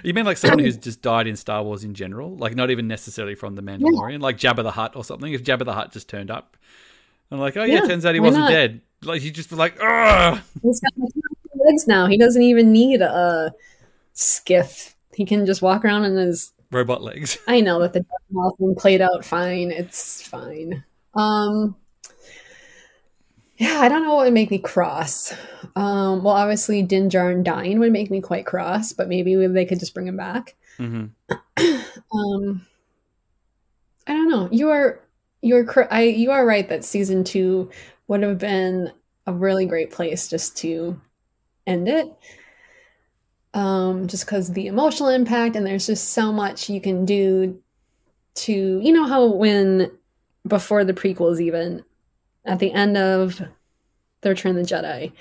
You mean like someone who's just died in Star Wars in general? Like not even necessarily from the Mandalorian, like Jabba the Hutt or something. If Jabba the Hutt just turned up. I'm like, oh yeah, turns out he wasn't dead. Like, you just be like, ugh. He's got legs now. He doesn't even need a skiff. He can just walk around in his robot legs. I know that the Darth Maul played out fine. It's fine. Yeah, I don't know what would make me cross. Well, obviously Din Djarin dying would make me quite cross, but maybe they could just bring him back. I don't know. You are right that season 2 would have been a really great place just to end it. just because of the emotional impact, and there's just so much you can do to, you know how when, before the prequels even, at the end of The Return of the Jedi,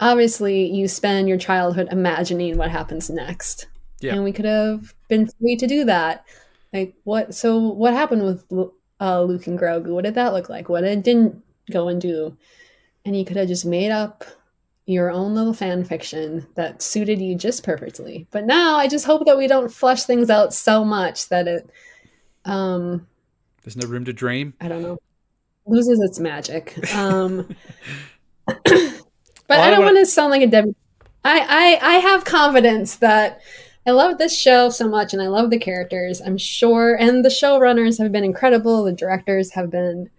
obviously you spend your childhood imagining what happens next. Yeah. And we could have been free to do that. Like, what? So what happened with Luke and Grogu? What did that look like? What didn't go and do? And you could have just made up your own little fan fiction that suited you just perfectly. But now I just hope that we don't flesh things out so much that it... there's no room to dream? I don't know. Loses its magic. But well, I don't want to sound like a Debbie. I have confidence that I love this show so much, and I love the characters, I'm sure. And the showrunners have been incredible. The directors have been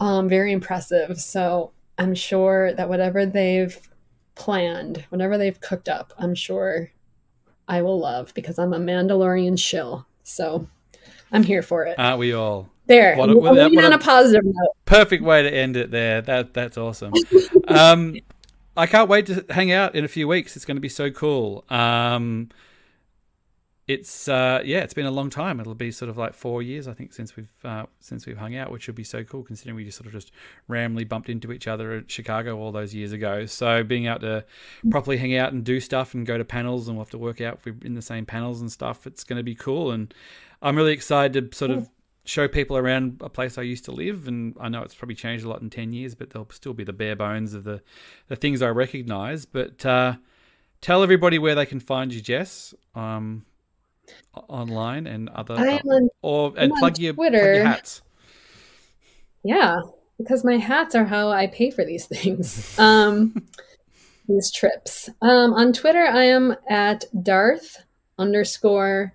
very impressive. So I'm sure that whatever they've planned, whatever they've cooked up, I'm sure I will love, because I'm a Mandalorian shill. So I'm here for it. Aren't we all? There. On a positive note. Perfect way to end it there. That's awesome. I can't wait to hang out in a few weeks. It's going to be so cool. It's been a long time. It'll be sort of like 4 years, I think, since we've hung out, which will be so cool considering we just sort of just randomly bumped into each other at Chicago all those years ago. So being able to properly hang out and do stuff and go to panels, and we'll have to work out if we're in the same panels and stuff. It's going to be cool, and I'm really excited to sort of show people around a place I used to live. And I know it's probably changed a lot in 10 years, but there'll still be the bare bones of the things I recognize. But tell everybody where they can find you, Jess, online and other, and plug your hats. Yeah, because my hats are how I pay for these things, these trips. On Twitter, I am at Darth_Schrader.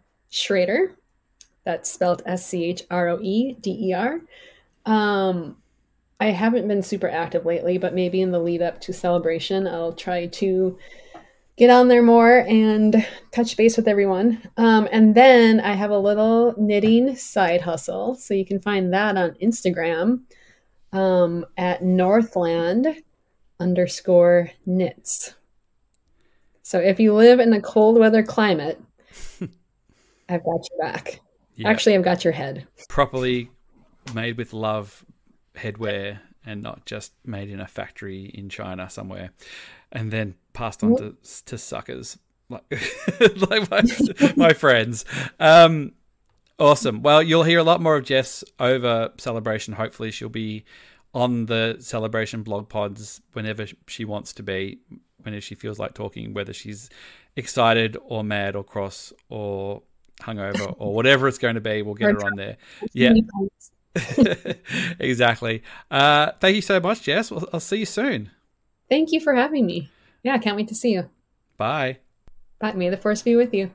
That's spelled SCHROEDER. I haven't been super active lately, but maybe in the lead up to Celebration, I'll try to get on there more and touch base with everyone. And then I have a little knitting side hustle. So you can find that on Instagram at Northland_knits. So if you live in a cold weather climate, I've got your back. Yeah. Actually, I've got your head. Properly made with love headwear, and not just made in a factory in China somewhere and then passed on to suckers like my friends. Awesome. Well, you'll hear a lot more of Jess over Celebration. Hopefully she'll be on the Celebration blog pods whenever she wants to be, whenever she feels like talking, whether she's excited or mad or cross or hungover or whatever it's going to be. We'll get her on there. Yeah. Exactly. Thank you so much, Jess. I'll see you soon. Thank you for having me. Yeah, I can't wait to see you. Bye. Bye. May the force be with you.